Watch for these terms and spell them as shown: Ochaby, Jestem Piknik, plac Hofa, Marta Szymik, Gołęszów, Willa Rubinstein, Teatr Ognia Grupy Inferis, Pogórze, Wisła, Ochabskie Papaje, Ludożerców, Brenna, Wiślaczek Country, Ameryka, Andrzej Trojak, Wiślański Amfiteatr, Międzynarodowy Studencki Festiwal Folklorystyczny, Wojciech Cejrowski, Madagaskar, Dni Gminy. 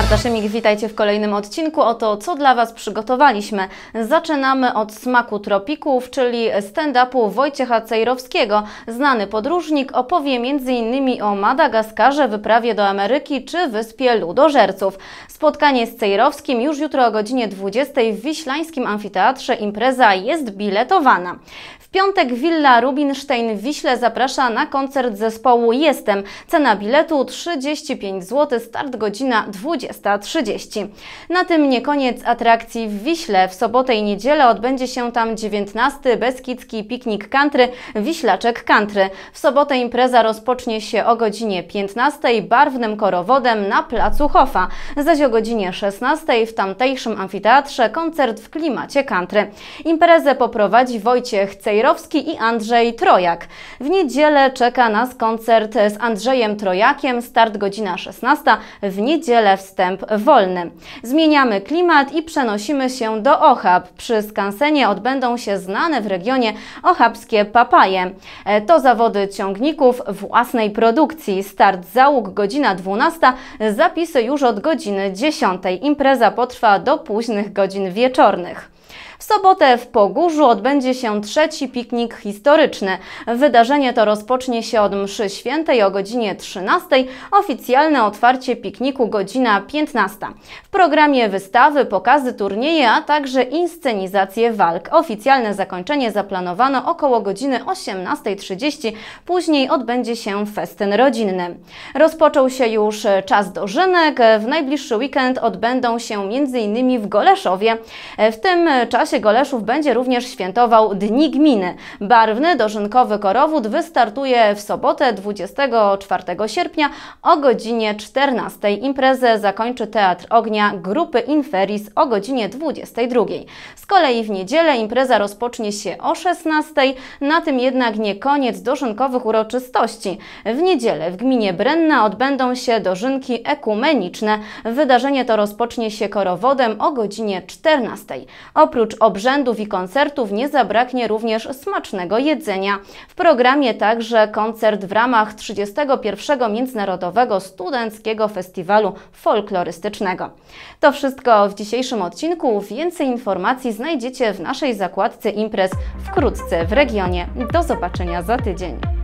Marta Szymik, witajcie w kolejnym odcinku. Oto co dla Was przygotowaliśmy. Zaczynamy od smaku tropików, czyli stand-upu Wojciecha Cejrowskiego. Znany podróżnik opowie m.in. o Madagaskarze, wyprawie do Ameryki czy wyspie Ludożerców. Spotkanie z Cejrowskim już jutro o godzinie 20 w Wiślańskim Amfiteatrze. Impreza jest biletowana. W piątek Willa Rubinstein w Wiśle zaprasza na koncert zespołu Jestem. Cena biletu 35 zł, start godzina 20:30. Na tym nie koniec atrakcji w Wiśle. W sobotę i niedzielę odbędzie się tam 19. Beskidzki Piknik Country, Wiślaczek Country. W sobotę impreza rozpocznie się o godzinie 15:00 barwnym korowodem na placu Hofa, zaś o godzinie 16:00 w tamtejszym amfiteatrze koncert w klimacie country. Imprezę poprowadzi Wojciech Cejrowski i Andrzej Trojak. W niedzielę czeka nas koncert z Andrzejem Trojakiem, start godzina 16:00, w niedzielę wstęp wolny. Zmieniamy klimat i przenosimy się do Ochab. Przy skansenie odbędą się znane w regionie Ochabskie Papaje. To zawody ciągników własnej produkcji. Start załóg godzina 12:00, zapisy już od godziny 10:00. Impreza potrwa do późnych godzin wieczornych. W sobotę w Pogórzu odbędzie się trzeci piknik historyczny. Wydarzenie to rozpocznie się od mszy świętej o godzinie 13:00, oficjalne otwarcie pikniku godzina 15:00. W programie wystawy, pokazy, turnieje, a także inscenizacje walk. Oficjalne zakończenie zaplanowano około godziny 18:30, później odbędzie się festyn rodzinny. Rozpoczął się już czas dożynek, w najbliższy weekend odbędą się m.in. w Gołęszowie. W tym czasie Gołęszów będzie również świętował Dni Gminy. Barwny dożynkowy korowód wystartuje w sobotę 24 sierpnia o godzinie 14:00. Imprezę zakończy Teatr Ognia Grupy Inferis o godzinie 22:00. Z kolei w niedzielę impreza rozpocznie się o 16:00. Na tym jednak nie koniec dożynkowych uroczystości. W niedzielę w gminie Brenna odbędą się dożynki ekumeniczne. Wydarzenie to rozpocznie się korowodem o godzinie 14:00. Oprócz obrzędów i koncertów nie zabraknie również smacznego jedzenia. W programie także koncert w ramach 31. Międzynarodowego Studenckiego Festiwalu Folklorystycznego. To wszystko w dzisiejszym odcinku. Więcej informacji znajdziecie w naszej zakładce imprez wkrótce w regionie. Do zobaczenia za tydzień.